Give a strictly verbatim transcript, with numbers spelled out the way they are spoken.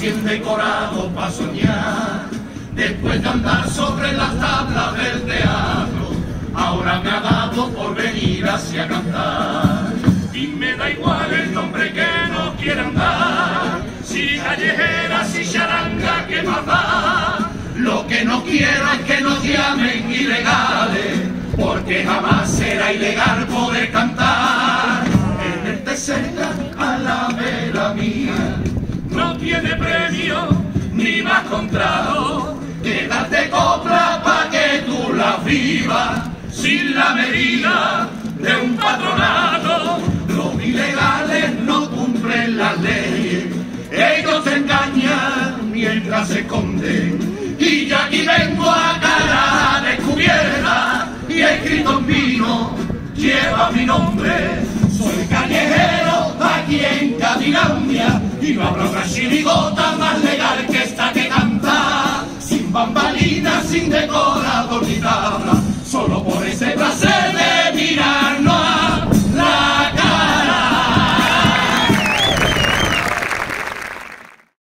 así decorado para soñar, después de andar sobre las tablas del teatro, ahora me ha dado por venir hacia cantar. Y me da igual el nombre que no quieran dar, si callejera, si charanga, que más da. Lo que no quiero es que nos llamen ilegales, porque jamás será ilegal poder cantar. En este cerca a la vela mía, no tiene premio ni más contrato, quédate copla pa' que tú la vivas, sin la medida de un patronato. Los ilegales no cumplen las leyes, ellos se engañan mientras se esconden, y yo aquí vengo a cara descubierta, y escrito en vino lleva mi nombre. Soy callejero aquí en Cabilandia, y no habrá una chirigota más legal que esta que canta, sin bambalinas, sin decorado ni tabla, solo